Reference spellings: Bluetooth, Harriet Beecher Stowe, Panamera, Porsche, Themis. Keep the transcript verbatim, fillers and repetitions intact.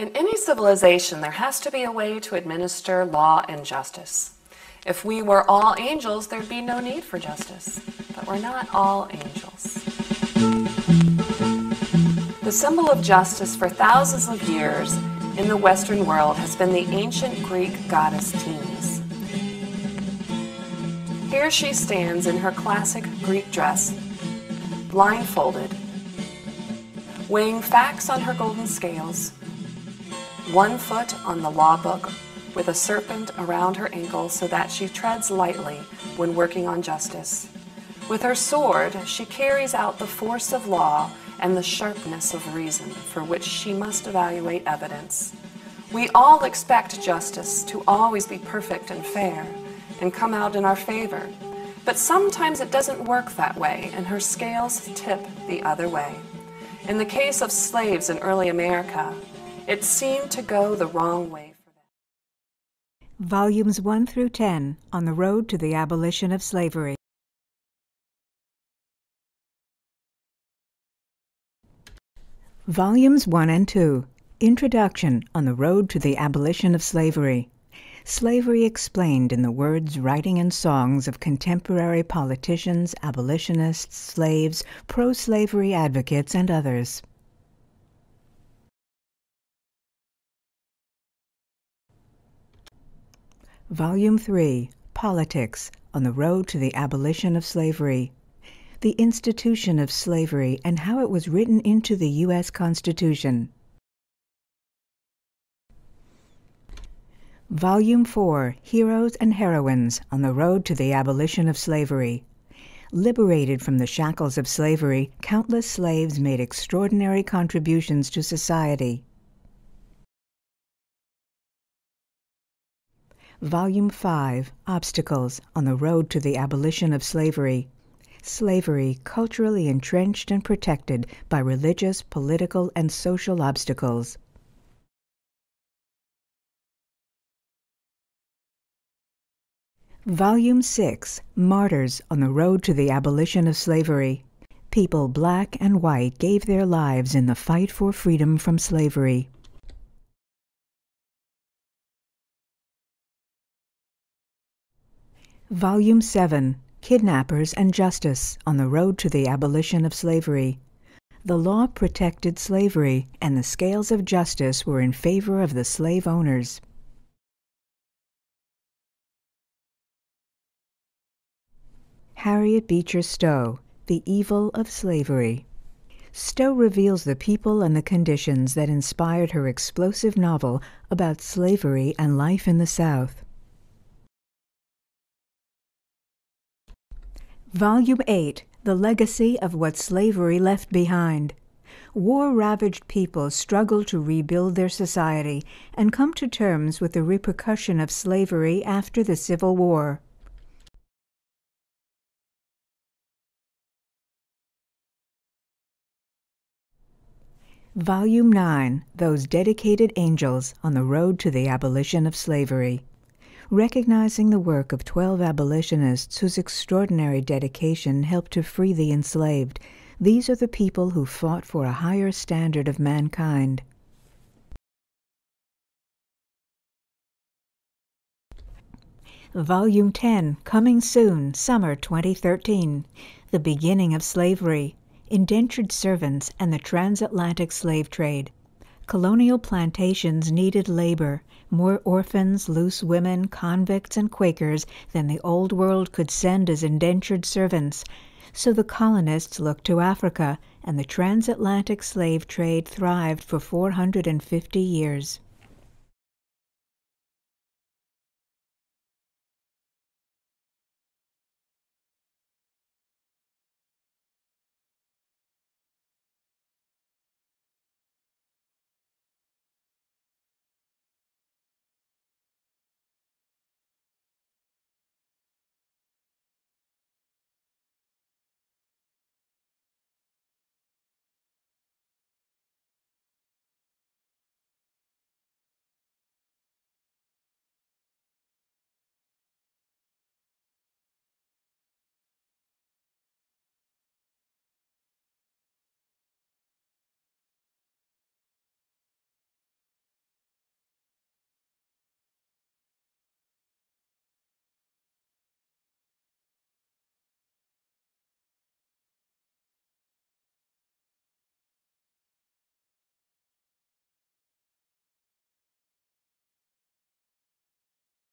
In any civilization, there has to be a way to administer law and justice. If we were all angels, there'd be no need for justice. But we're not all angels. The symbol of justice for thousands of years in the Western world has been the ancient Greek goddess Themis. Here she stands in her classic Greek dress, blindfolded, weighing facts on her golden scales, one foot on the law book, with a serpent around her ankle so that she treads lightly when working on justice. With her sword, she carries out the force of law and the sharpness of reason for which she must evaluate evidence. We all expect justice to always be perfect and fair and come out in our favor, but sometimes it doesn't work that way, and her scales tip the other way. In the case of slaves in early America, it seemed to go the wrong way. Volumes one through ten on the road to the abolition of slavery. Volumes one and two, Introduction on the Road to the Abolition of Slavery. Slavery explained in the words, writing, and songs of contemporary politicians, abolitionists, slaves, pro-slavery advocates, and others. Volume three, Politics, on the Road to the Abolition of Slavery. The institution of slavery and how it was written into the U S Constitution. Volume four, Heroes and Heroines, on the Road to the Abolition of Slavery. Liberated from the shackles of slavery, countless slaves made extraordinary contributions to society. Volume five, Obstacles, on the Road to the Abolition of Slavery. Slavery culturally entrenched and protected by religious, political, and social obstacles. Volume six, Martyrs, on the Road to the Abolition of Slavery. People black and white gave their lives in the fight for freedom from slavery. Volume seven, Kidnappers and Justice, on the Road to the Abolition of Slavery. The law protected slavery, and the scales of justice were in favor of the slave owners. Harriet Beecher Stowe, The Evil of Slavery. Stowe reveals the people and the conditions that inspired her explosive novel about slavery and life in the South. Volume eight, The Legacy of What Slavery Left Behind. War-ravaged people struggle to rebuild their society and come to terms with the repercussion of slavery after the Civil War. Volume nine, Those Dedicated Angels, on the Road to the Abolition of Slavery. Recognizing the work of twelve abolitionists whose extraordinary dedication helped to free the enslaved, these are the people who fought for a higher standard of mankind. Volume ten, Coming Soon, Summer twenty thirteen, The Beginning of Slavery, Indentured Servants and the Transatlantic Slave Trade. Colonial plantations needed labor, more orphans, loose women, convicts, and Quakers than the Old World could send as indentured servants. So the colonists looked to Africa, and the transatlantic slave trade thrived for four hundred fifty years.